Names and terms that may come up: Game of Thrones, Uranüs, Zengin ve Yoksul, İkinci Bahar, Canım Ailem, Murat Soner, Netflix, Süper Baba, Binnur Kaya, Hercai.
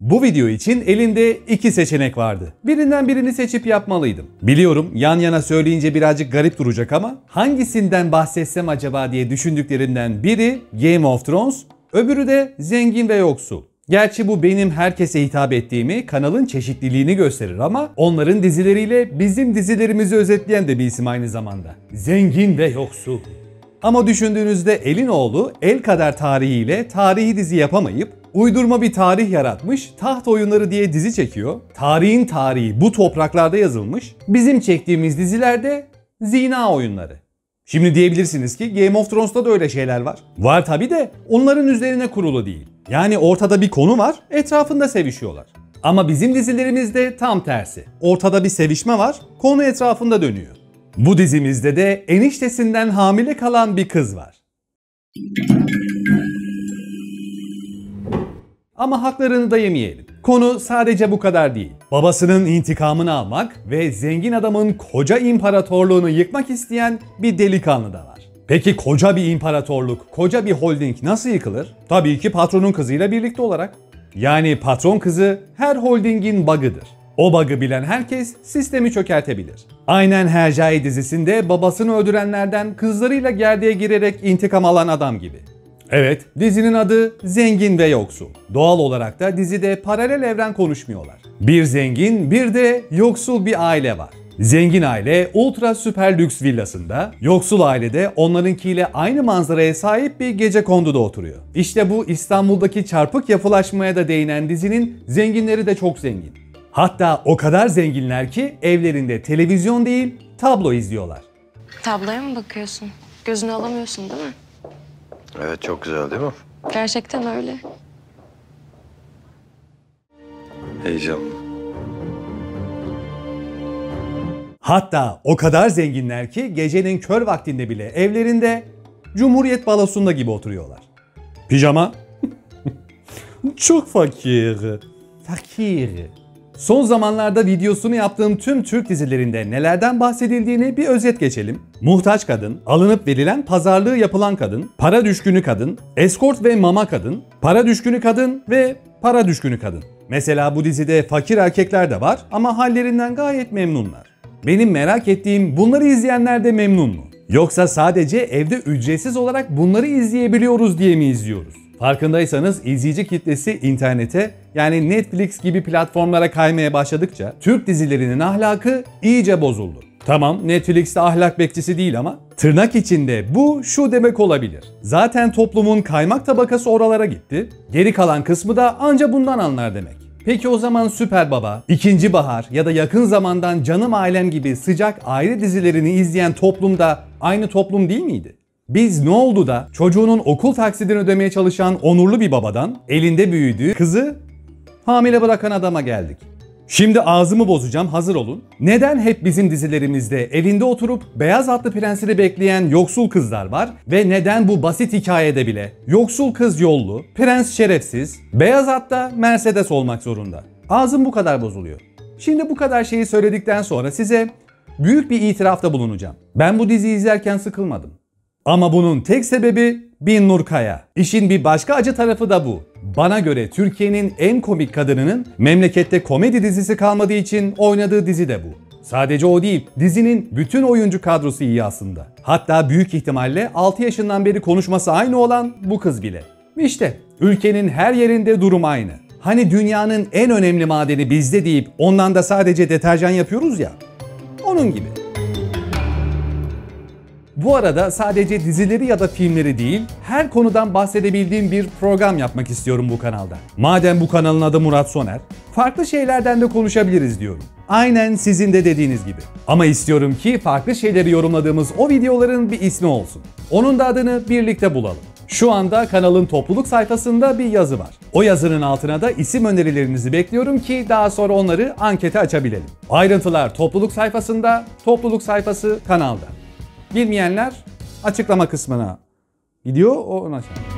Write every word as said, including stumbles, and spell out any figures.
Bu video için elinde iki seçenek vardı. Birinden birini seçip yapmalıydım. Biliyorum yan yana söyleyince birazcık garip duracak ama hangisinden bahsetsem acaba diye düşündüklerimden biri Game of Thrones, öbürü de Zengin ve Yoksul. Gerçi bu benim herkese hitap ettiğimi, kanalın çeşitliliğini gösterir ama onların dizileriyle bizim dizilerimizi özetleyen de bir isim aynı zamanda. Zengin ve Yoksul. Ama düşündüğünüzde elin oğlu el kadar tarihiyle tarihi dizi yapamayıp uydurma bir tarih yaratmış, Taht Oyunları diye dizi çekiyor. Tarihin tarihi bu topraklarda yazılmış. Bizim çektiğimiz dizilerde zina oyunları. Şimdi diyebilirsiniz ki Game of Thrones'ta da öyle şeyler var. Var tabi de onların üzerine kurulu değil. Yani ortada bir konu var, etrafında sevişiyorlar. Ama bizim dizilerimizde tam tersi. Ortada bir sevişme var, konu etrafında dönüyor. Bu dizimizde de eniştesinden hamile kalan bir kız var. Ama haklarını da yemeyelim. Konu sadece bu kadar değil. Babasının intikamını almak ve zengin adamın koca imparatorluğunu yıkmak isteyen bir delikanlı da var. Peki koca bir imparatorluk, koca bir holding nasıl yıkılır? Tabii ki patronun kızıyla birlikte olarak. Yani patron kızı her holdingin bug'ıdır. O bug'ı bilen herkes sistemi çökertebilir. Aynen Hercai dizisinde babasını öldürenlerden kızlarıyla gerdeğe girerek intikam alan adam gibi. Evet, dizinin adı Zengin ve Yoksul. Doğal olarak da dizide paralel evren konuşmuyorlar. Bir zengin, bir de yoksul bir aile var. Zengin aile ultra süper lüks villasında, yoksul aile de onlarınkiyle aynı manzaraya sahip bir gecekonduda oturuyor. İşte bu İstanbul'daki çarpık yapılaşmaya da değinen dizinin zenginleri de çok zengin. Hatta o kadar zenginler ki evlerinde televizyon değil, tablo izliyorlar. Tabloya mı bakıyorsun? Gözünü alamıyorsun değil mi? Evet, çok güzel değil mi? Gerçekten öyle. Heyecanlı. Hatta o kadar zenginler ki gecenin kör vaktinde bile evlerinde Cumhuriyet balosunda gibi oturuyorlar. Pijama. Çok fakir. Fakir. Son zamanlarda videosunu yaptığım tüm Türk dizilerinde nelerden bahsedildiğini bir özet geçelim. Muhtaç kadın, alınıp verilen pazarlığı yapılan kadın, para düşkünü kadın, eskort ve mama kadın, para düşkünü kadın ve para düşkünü kadın. Mesela bu dizide fakir erkekler de var ama hallerinden gayet memnunlar. Benim merak ettiğim, bunları izleyenler de memnun mu? Yoksa sadece evde ücretsiz olarak bunları izleyebiliyoruz diye mi izliyoruz? Farkındaysanız izleyici kitlesi internete, yani Netflix gibi platformlara kaymaya başladıkça Türk dizilerinin ahlakı iyice bozuldu. Tamam, Netflix'te ahlak bekçisi değil ama tırnak içinde bu şu demek olabilir. Zaten toplumun kaymak tabakası oralara gitti, geri kalan kısmı da anca bundan anlar demek. Peki o zaman Süper Baba, İkinci Bahar ya da yakın zamandan Canım Ailem gibi sıcak aile dizilerini izleyen toplumda aynı toplum değil miydi? Biz ne oldu da çocuğunun okul taksidini ödemeye çalışan onurlu bir babadan elinde büyüdüğü kızı hamile bırakan adama geldik? Şimdi ağzımı bozacağım, hazır olun. Neden hep bizim dizilerimizde evinde oturup beyaz atlı prensini bekleyen yoksul kızlar var ve neden bu basit hikayede bile yoksul kız yollu, prens şerefsiz, beyaz atta Mercedes olmak zorunda? Ağzım bu kadar bozuluyor. Şimdi bu kadar şeyi söyledikten sonra size büyük bir itirafta bulunacağım. Ben bu diziyi izlerken sıkılmadım. Ama bunun tek sebebi Binnur Kaya. İşin bir başka acı tarafı da bu. Bana göre Türkiye'nin en komik kadınının memlekette komedi dizisi kalmadığı için oynadığı dizi de bu. Sadece o değil, dizinin bütün oyuncu kadrosu iyi aslında. Hatta büyük ihtimalle altı yaşından beri konuşması aynı olan bu kız bile. İşte ülkenin her yerinde durum aynı. Hani dünyanın en önemli madeni bizde deyip ondan da sadece deterjan yapıyoruz ya, onun gibi. Bu arada sadece dizileri ya da filmleri değil, her konudan bahsedebildiğim bir program yapmak istiyorum bu kanalda. Madem bu kanalın adı Murat Soner, farklı şeylerden de konuşabiliriz diyorum. Aynen sizin de dediğiniz gibi. Ama istiyorum ki farklı şeyleri yorumladığımız o videoların bir ismi olsun. Onun da adını birlikte bulalım. Şu anda kanalın topluluk sayfasında bir yazı var. O yazının altına da isim önerilerinizi bekliyorum ki daha sonra onları ankete açabilelim. Ayrıntılar topluluk sayfasında, topluluk sayfası kanalda. Bilmeyenler açıklama kısmına gidiyor, o ona.